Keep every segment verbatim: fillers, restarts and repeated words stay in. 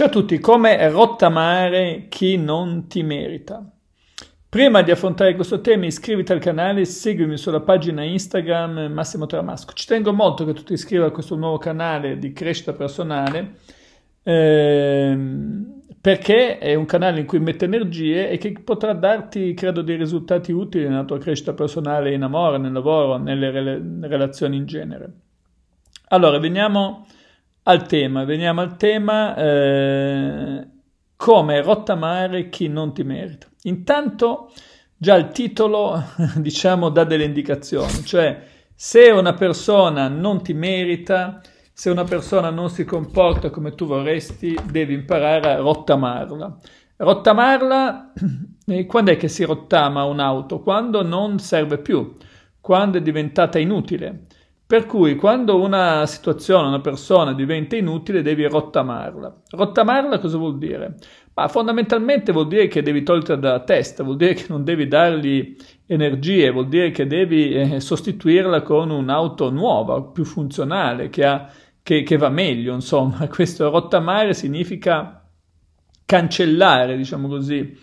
Ciao a tutti, come Rottamare chi non ti merita. Prima di affrontare questo tema iscriviti al canale, seguimi sulla pagina Instagram Massimo Taramasco. Ci tengo molto che tu ti iscriva a questo nuovo canale di crescita personale ehm, perché è un canale in cui mette energie e che potrà darti, credo, dei risultati utili nella tua crescita personale in amore, nel lavoro, nelle re- relazioni in genere. Allora, veniamo... Al tema, veniamo al tema eh, come rottamare chi non ti merita. Intanto già il titolo diciamo dà delle indicazioni, cioè se una persona non ti merita, se una persona non si comporta come tu vorresti, devi imparare a rottamarla. Rottamarla, eh, quando è che si rottama un'auto? Quando non serve più, quando è diventata inutile. Per cui quando una situazione, una persona diventa inutile, devi rottamarla. Rottamarla cosa vuol dire? Ma fondamentalmente vuol dire che devi toglierla dalla testa, vuol dire che non devi dargli energie, vuol dire che devi eh, sostituirla con un'auto nuova, più funzionale, che, ha, che, che va meglio, insomma. Questo rottamare significa cancellare, diciamo così,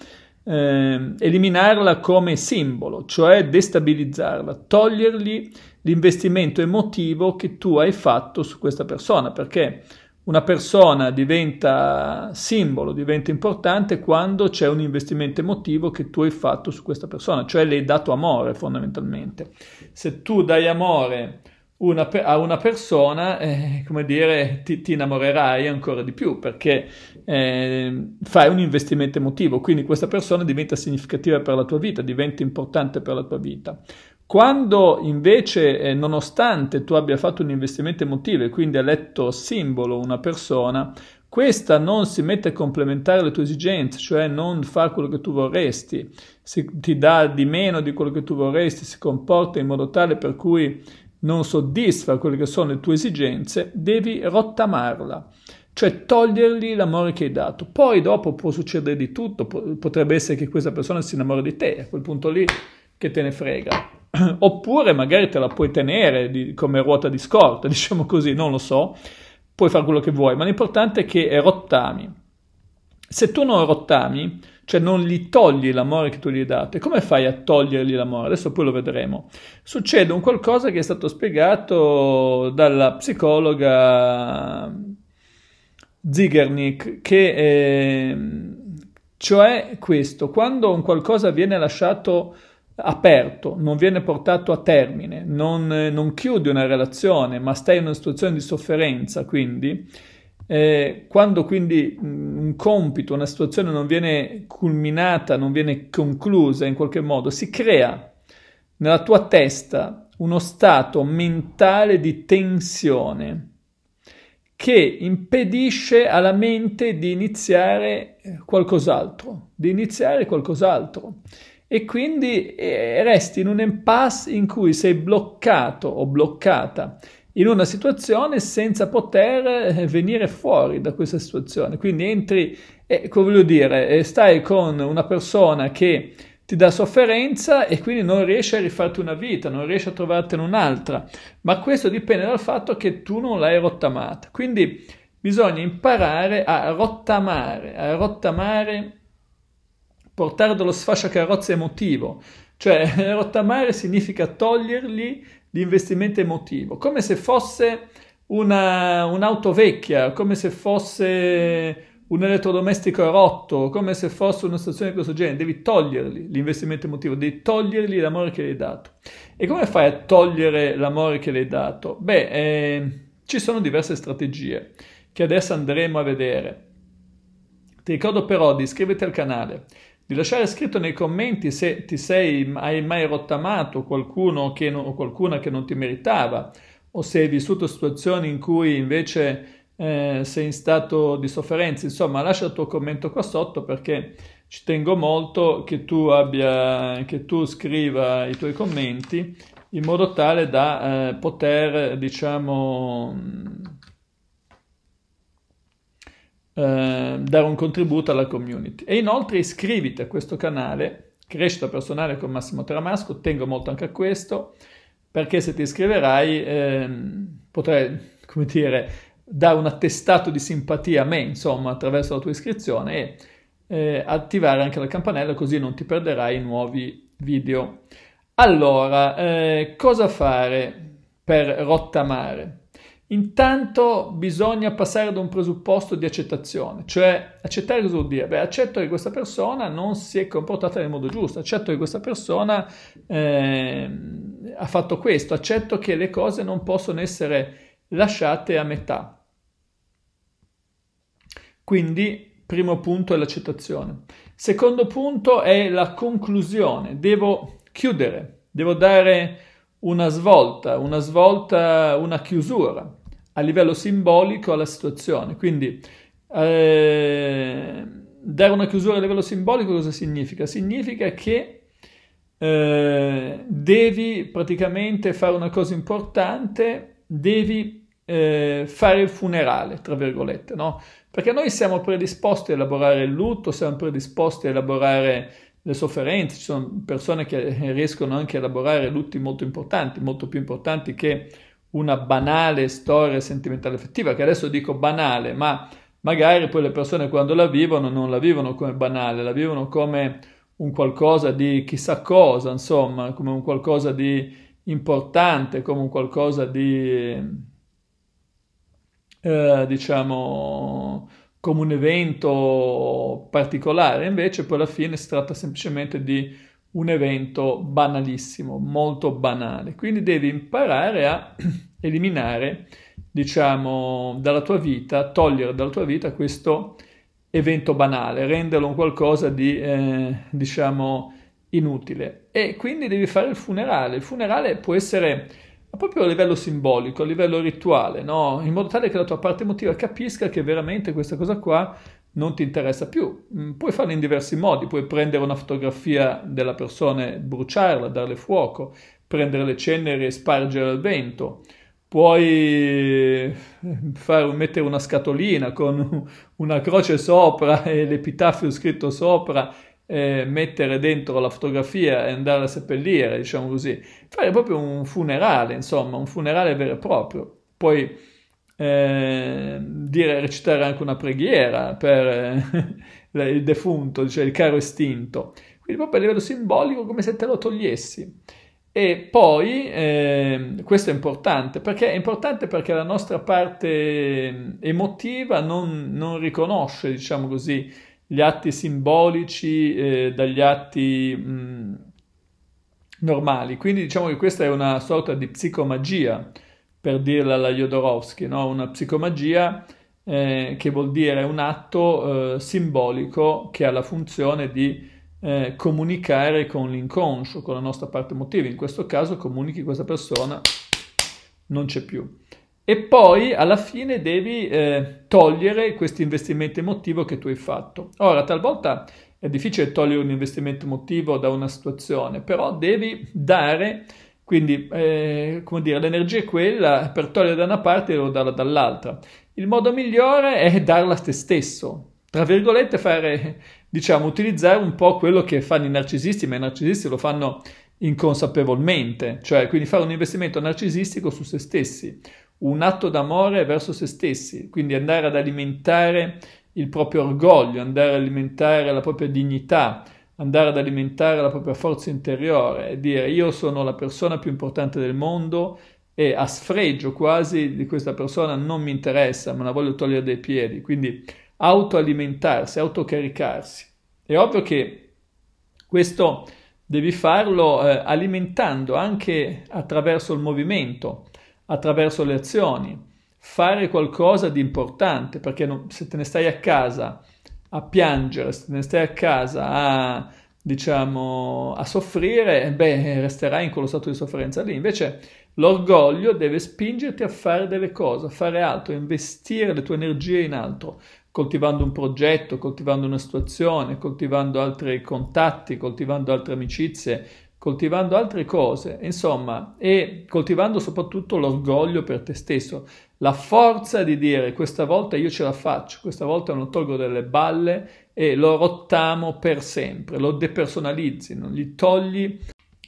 eh, eliminarla come simbolo, cioè destabilizzarla, togliergli l'investimento emotivo che tu hai fatto su questa persona, perché una persona diventa simbolo, diventa importante quando c'è un investimento emotivo che tu hai fatto su questa persona, cioè le hai dato amore fondamentalmente. Se tu dai amore una, a una persona, eh, come dire, ti, ti innamorerai ancora di più perché eh, fai un investimento emotivo, quindi questa persona diventa significativa per la tua vita, diventa importante per la tua vita. Quando invece, eh, nonostante tu abbia fatto un investimento emotivo e quindi hai letto simbolo una persona, questa non si mette a complementare le tue esigenze, cioè non fa quello che tu vorresti, si, ti dà di meno di quello che tu vorresti, si comporta in modo tale per cui non soddisfa quelle che sono le tue esigenze, devi rottamarla, cioè togliergli l'amore che hai dato. Poi dopo può succedere di tutto, potrebbe essere che questa persona si innamora di te, a quel punto lì che te ne frega. Oppure magari te la puoi tenere di, come ruota di scorta, diciamo così, non lo so, puoi fare quello che vuoi, ma l'importante è che rottami. Se tu non rottami, cioè non gli togli l'amore che tu gli hai dato, e come fai a togliergli l'amore? Adesso poi lo vedremo. Succede un qualcosa che è stato spiegato dalla psicologa Zigernik, che è, cioè questo, quando un qualcosa viene lasciato aperto, non viene portato a termine, non, non chiudi una relazione, ma stai in una situazione di sofferenza, quindi eh, quando quindi un compito, una situazione non viene culminata, non viene conclusa in qualche modo, si crea nella tua testa uno stato mentale di tensione che impedisce alla mente di iniziare qualcos'altro, di iniziare qualcos'altro. E quindi resti in un impasse in cui sei bloccato o bloccata in una situazione senza poter venire fuori da questa situazione. Quindi entri, eh, come voglio dire, stai con una persona che ti dà sofferenza e quindi non riesci a rifarti una vita, non riesci a trovartene un'altra. Ma questo dipende dal fatto che tu non l'hai rottamata. Quindi bisogna imparare a rottamare, a rottamare... portare dello sfasciacarrozze emotivo, cioè rottamare significa togliergli l'investimento emotivo, come se fosse una, un'auto vecchia, come se fosse un elettrodomestico rotto, come se fosse una situazione di questo genere, devi togliergli l'investimento emotivo, devi togliergli l'amore che gli hai dato. E come fai a togliere l'amore che gli hai dato? Beh, eh, ci sono diverse strategie che adesso andremo a vedere. Ti ricordo però di iscriverti al canale, di lasciare scritto nei commenti se ti sei, hai mai rottamato qualcuno che non, o qualcuna che non ti meritava, o se hai vissuto situazioni in cui invece eh, sei in stato di sofferenza. Insomma, lascia il tuo commento qua sotto perché ci tengo molto che tu abbia, che tu scriva i tuoi commenti in modo tale da eh, poter, diciamo... Eh, dare un contributo alla community. E inoltre iscriviti a questo canale Crescita Personale con Massimo Taramasco, tengo molto anche a questo perché se ti iscriverai eh, potrai, come dire, dare un attestato di simpatia a me, insomma, attraverso la tua iscrizione e eh, attivare anche la campanella, così non ti perderai i nuovi video. Allora, eh, cosa fare per Rottamare? Intanto bisogna passare da un presupposto di accettazione, cioè accettare cosa vuol dire? Beh, accetto che questa persona non si è comportata nel modo giusto, accetto che questa persona eh, ha fatto questo, accetto che le cose non possono essere lasciate a metà. Quindi, primo punto è l'accettazione. Secondo punto è la conclusione, devo chiudere, devo dare una svolta, una svolta, una chiusura a livello simbolico alla situazione. Quindi eh, dare una chiusura a livello simbolico cosa significa? Significa che eh, devi praticamente fare una cosa importante, devi eh, fare il funerale, tra virgolette, no? Perché noi siamo predisposti a elaborare il lutto, siamo predisposti a elaborare le sofferenze, ci sono persone che riescono anche a elaborare lutti molto importanti, molto più importanti che una banale storia sentimentale affettiva, che adesso dico banale, ma magari poi le persone quando la vivono non la vivono come banale, la vivono come un qualcosa di chissà cosa, insomma, come un qualcosa di importante, come un qualcosa di, eh, diciamo, come un evento particolare, invece poi alla fine si tratta semplicemente di un evento banalissimo, molto banale. Quindi devi imparare a eliminare, diciamo, dalla tua vita, togliere dalla tua vita questo evento banale, renderlo un qualcosa di, eh, diciamo, inutile. E quindi devi fare il funerale. Il funerale può essere proprio a livello simbolico, a livello rituale, no? In modo tale che la tua parte emotiva capisca che veramente questa cosa qua non ti interessa più. Puoi farlo in diversi modi, puoi prendere una fotografia della persona, bruciarla, darle fuoco, prendere le ceneri e spargere al vento, puoi far, mettere una scatolina con una croce sopra e l'epitafio scritto sopra, Eh, mettere dentro la fotografia e andare a seppellire, diciamo così, fare proprio un funerale, insomma, un funerale vero e proprio. Poi eh, dire, recitare anche una preghiera per eh, il defunto, cioè il caro estinto, quindi proprio a livello simbolico come se te lo togliessi. E poi eh, questo è importante, perché è importante perché la nostra parte emotiva non, non riconosce, diciamo così, gli atti simbolici eh, dagli atti mh, normali. Quindi diciamo che questa è una sorta di psicomagia, per dirla alla Jodorowsky, no? Una psicomagia eh, che vuol dire un atto eh, simbolico che ha la funzione di eh, comunicare con l'inconscio, con la nostra parte emotiva. In questo caso comunichi questa persona, non c'è più. E poi alla fine devi eh, togliere questo investimento emotivo che tu hai fatto. Ora, talvolta è difficile togliere un investimento emotivo da una situazione, però devi dare, quindi, eh, come dire, l'energia è quella, per togliere da una parte o darla dall'altra. Il modo migliore è darla a te stesso, tra virgolette fare, diciamo, utilizzare un po' quello che fanno i narcisisti, ma i narcisisti lo fanno inconsapevolmente, cioè quindi fare un investimento narcisistico su se stessi, un atto d'amore verso se stessi, quindi andare ad alimentare il proprio orgoglio, andare ad alimentare la propria dignità, andare ad alimentare la propria forza interiore e dire io sono la persona più importante del mondo e a sfregio quasi di questa persona non mi interessa, me la voglio togliere dai piedi. Quindi autoalimentarsi, autocaricarsi. È ovvio che questo devi farlo eh, alimentando anche attraverso il movimento, attraverso le azioni, fare qualcosa di importante, perché non, se te ne stai a casa a piangere, se te ne stai a casa a, diciamo, a soffrire, beh, resterai in quello stato di sofferenza lì. Invece l'orgoglio deve spingerti a fare delle cose, a fare altro, investire le tue energie in altro, coltivando un progetto, coltivando una situazione, coltivando altri contatti, coltivando altre amicizie, coltivando altre cose, insomma, e coltivando soprattutto l'orgoglio per te stesso, la forza di dire questa volta io ce la faccio, questa volta non tolgo delle balle e lo rottamo per sempre, lo depersonalizzi, non gli togli,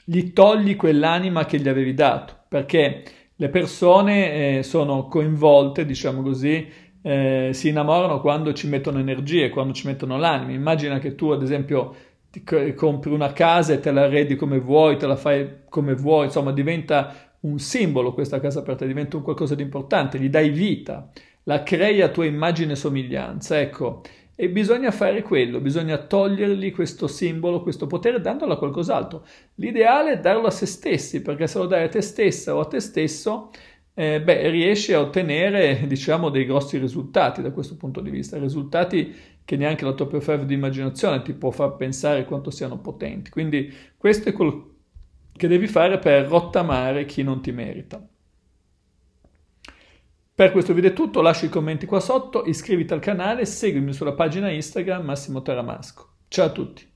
gli togli quell'anima che gli avevi dato, perché Le persone eh, sono coinvolte, diciamo così, eh, si innamorano quando ci mettono energie, quando ci mettono l'anima. Immagina che tu, ad esempio, ti compri una casa e te la arredi come vuoi, te la fai come vuoi, insomma diventa un simbolo questa casa per te, diventa un qualcosa di importante, gli dai vita, la crei a tua immagine e somiglianza, ecco. E bisogna fare quello, bisogna togliergli questo simbolo, questo potere, dandolo a qualcos'altro. L'ideale è darlo a se stessi, perché se lo dai a te stessa o a te stesso, eh, beh, riesci a ottenere, diciamo, dei grossi risultati da questo punto di vista. Risultati che neanche la tua più fervida immaginazione ti può far pensare quanto siano potenti. Quindi questo è quello che devi fare per rottamare chi non ti merita. Per questo video è tutto, lascia i commenti qua sotto, iscriviti al canale, seguimi sulla pagina Instagram Massimo Taramasco. Ciao a tutti!